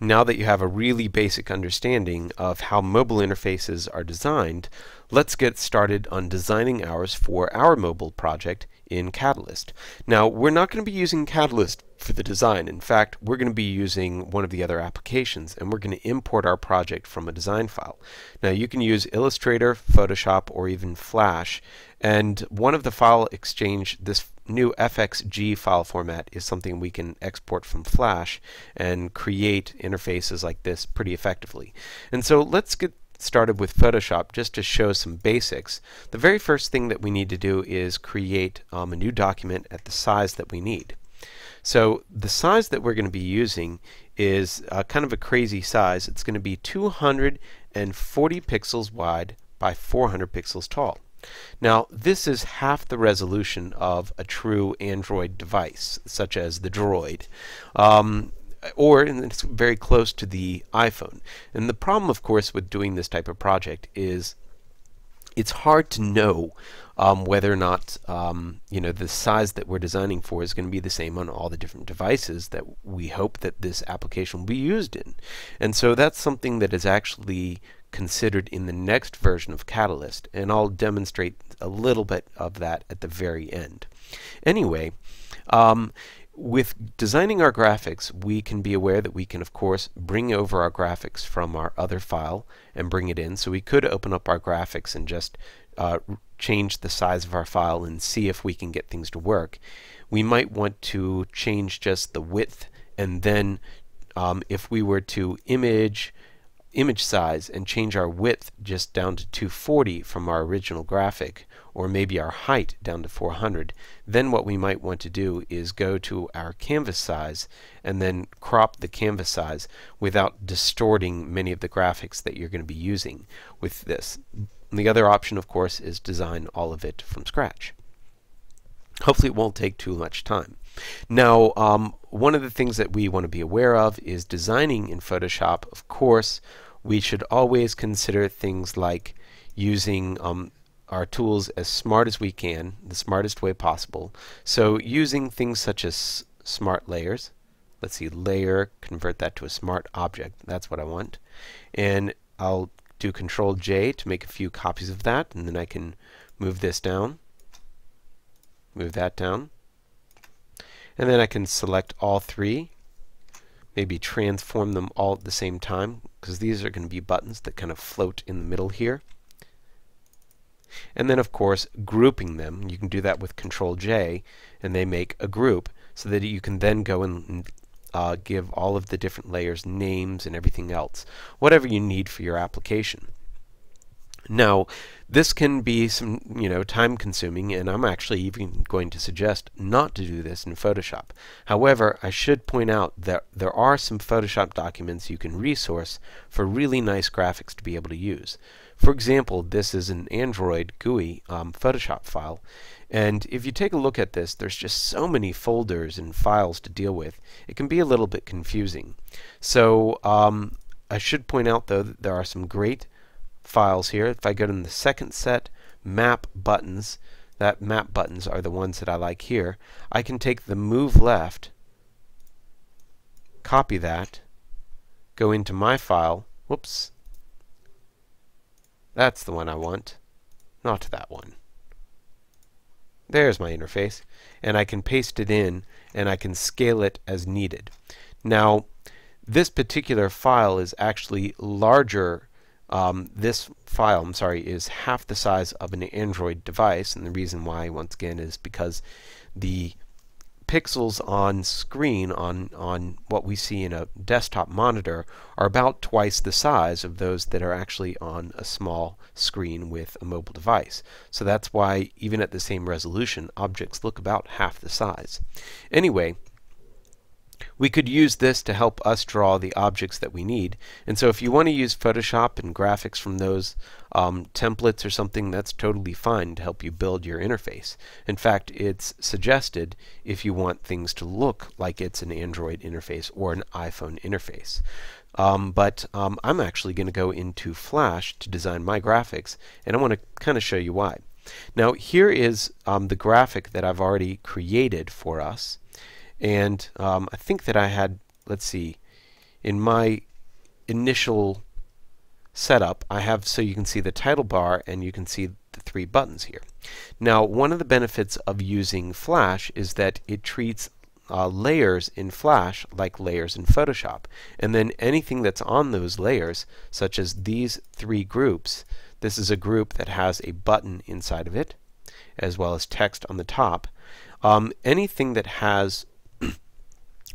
Now that you have a really basic understanding of how mobile interfaces are designed, let's get started on designing ours for our mobile project in Catalyst. Now, we're not going to be using Catalyst for the design. In fact, we're going to be using one of the other applications, and we're going to import our project from a design file. Now, you can use Illustrator, Photoshop, or even Flash, and one of the file exchange, this new FXG file format, is something we can export from Flash and create interfaces like this pretty effectively. And so let's get started with Photoshop just to show some basics. The very first thing that we need to do is create a new document at the size that we need. So the size that we're going to be using is kind of a crazy size. It's going to be 240 pixels wide by 400 pixels tall. Now, this is half the resolution of a true Android device, such as the Droid. And it's very close to the iPhone. And the problem, of course, with doing this type of project is it's hard to know whether or not the size that we're designing for is going to be the same on all the different devices that we hope that this application will be used in. And so that's something that is actually considered in the next version of Catalyst, and I'll demonstrate a little bit of that at the very end. Anyway, with designing our graphics, we can be aware that we can, of course, bring over our graphics from our other file and bring it in. So we could open up our graphics and just change the size of our file and see if we can get things to work. We might want to change just the width, and then if we were to image size and change our width just down to 240 from our original graphic, or maybe our height down to 400, then what we might want to do is go to our canvas size and then crop the canvas size without distorting many of the graphics that you're going to be using with this. And the other option, of course, is design all of it from scratch. Hopefully it won't take too much time. Now, one of the things that we want to be aware of is designing in Photoshop. Of course, we should always consider things like using our tools as smart as we can, the smartest way possible. So using things such as smart layers. Let's see, layer, convert that to a smart object. That's what I want. And I'll do Control J to make a few copies of that, and then I can move this down, move that down. And then I can select all three, maybe transform them all at the same time, because these are going to be buttons that kind of float in the middle here. And then, of course, grouping them. You can do that with Control J, and they make a group, so that you can then go and give all of the different layers names and everything else, whatever you need for your application. Now, this can be some, time consuming, and I'm actually even going to suggest not to do this in Photoshop. However, I should point out that there are some Photoshop documents you can resource for really nice graphics to be able to use. For example, this is an Android GUI Photoshop file, and if you take a look at this, there's just so many folders and files to deal with. It can be a little bit confusing. So I should point out, though, that there are some great files here. If I go to the second set, map buttons, that map buttons are the ones that I like here. I can take the move left, copy that, go into my file, whoops, that's the one I want, not that one. There's my interface, and I can paste it in, and I can scale it as needed. Now, this particular file is actually larger. This file, I'm sorry, is half the size of an Android device, and the reason why, once again, is because the pixels on screen on what we see in a desktop monitor are about twice the size of those that are actually on a small screen with a mobile device. So that's why, even at the same resolution, objects look about half the size. Anyway, we could use this to help us draw the objects that we need. And so if you want to use Photoshop and graphics from those templates or something, that's totally fine to help you build your interface. In fact, it's suggested if you want things to look like it's an Android interface or an iPhone interface. But I'm actually going to go into Flash to design my graphics, and I want to kind of show you why. Now, here is the graphic that I've already created for us. And I think that I had, let's see, in my initial setup, I have, so you can see the title bar and you can see the three buttons here. Now, one of the benefits of using Flash is that it treats layers in Flash like layers in Photoshop, and then anything that's on those layers, such as these three groups, this is a group that has a button inside of it as well as text on the top, anything that has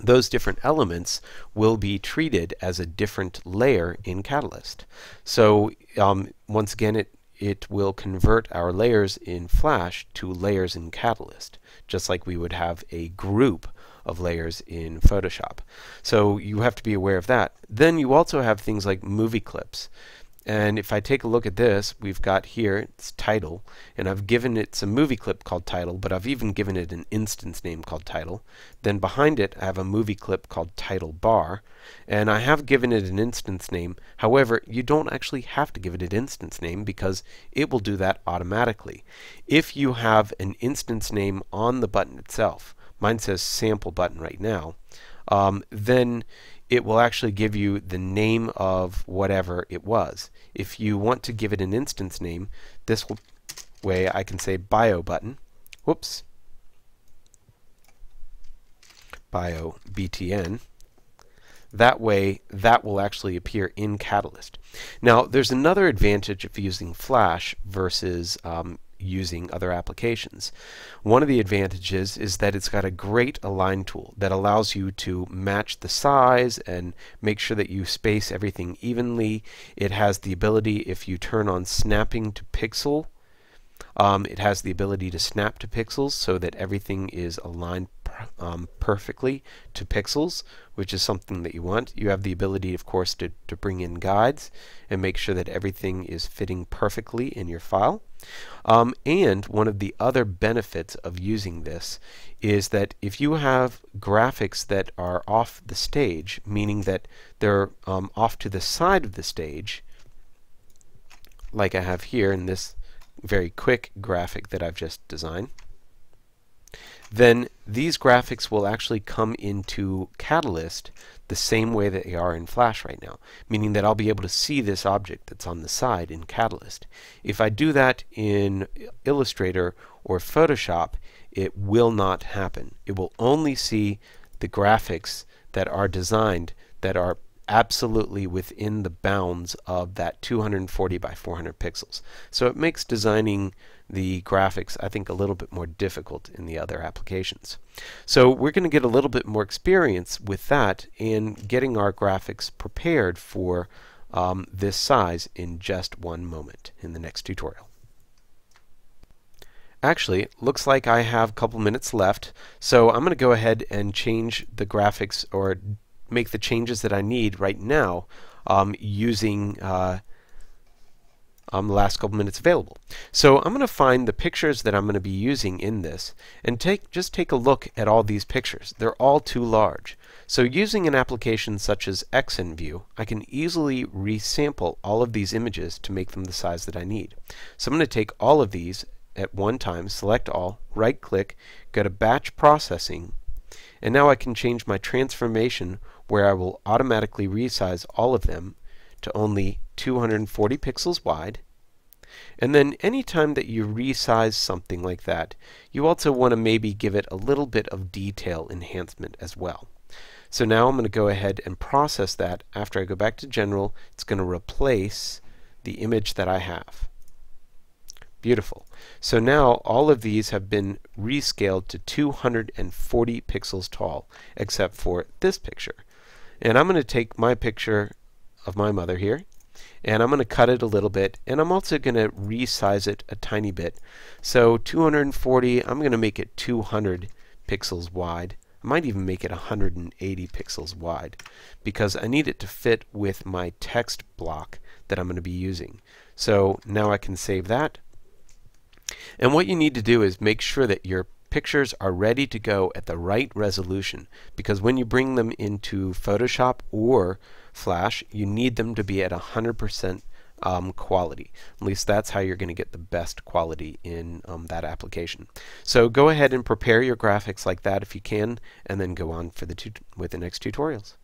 those different elements will be treated as a different layer in Catalyst. So once again, it will convert our layers in Flash to layers in Catalyst, just like we would have a group of layers in Photoshop. So you have to be aware of that. Then you also have things like movie clips. And if I take a look at this, we've got here, it's title, and I've given it some movie clip called title, but I've even given it an instance name called title. Then behind it, I have a movie clip called title bar, and I have given it an instance name. However, you don't actually have to give it an instance name because it will do that automatically. If you have an instance name on the button itself, mine says sample button right now, then it will actually give you the name of whatever it was. If you want to give it an instance name, this way I can say bio button, whoops, bio BTN. That way, that will actually appear in Catalyst. Now, there's another advantage of using Flash versus using other applications. One of the advantages is that it's got a great align tool that allows you to match the size and make sure that you space everything evenly. It has the ability, if you turn on snapping to pixel, it has the ability to snap to pixels so that everything is aligned perfectly to pixels, which is something that you want. You have the ability, of course, to bring in guides and make sure that everything is fitting perfectly in your file. And one of the other benefits of using this is that if you have graphics that are off the stage, meaning that they're off to the side of the stage, like I have here in this very quick graphic that I've just designed, then these graphics will actually come into Catalyst the same way that they are in Flash right now, meaning that I'll be able to see this object that's on the side in Catalyst. If I do that in Illustrator or Photoshop, it will not happen. It will only see the graphics that are designed that are absolutely within the bounds of that 240 by 400 pixels. So it makes designing the graphics, I think, a little bit more difficult in the other applications. So we're going to get a little bit more experience with that and getting our graphics prepared for this size in just one moment in the next tutorial. Actually, it looks like I have a couple minutes left, so I'm going to go ahead and change the graphics or make the changes that I need right now using the last couple minutes available. So I'm going to find the pictures that I'm going to be using in this and just take a look at all these pictures. They're all too large. So using an application such as XNView, I can easily resample all of these images to make them the size that I need. So I'm going to take all of these at one time, select all, right click, go to batch processing, and now I can change my transformation where I will automatically resize all of them to only 240 pixels wide. And then anytime that you resize something like that, you also want to maybe give it a little bit of detail enhancement as well. So now I'm going to go ahead and process that. After I go back to general, it's going to replace the image that I have. Beautiful. So now all of these have been rescaled to 240 pixels tall, except for this picture. And I'm going to take my picture of my mother here, and I'm going to cut it a little bit, and I'm also going to resize it a tiny bit. So 240, I'm going to make it 200 pixels wide. I might even make it 180 pixels wide because I need it to fit with my text block that I'm going to be using. So now I can save that. And what you need to do is make sure that your pictures are ready to go at the right resolution, because when you bring them into Photoshop or Flash, you need them to be at 100% quality. At least that's how you're going to get the best quality in that application. So go ahead and prepare your graphics like that if you can, and then go on with the next tutorials.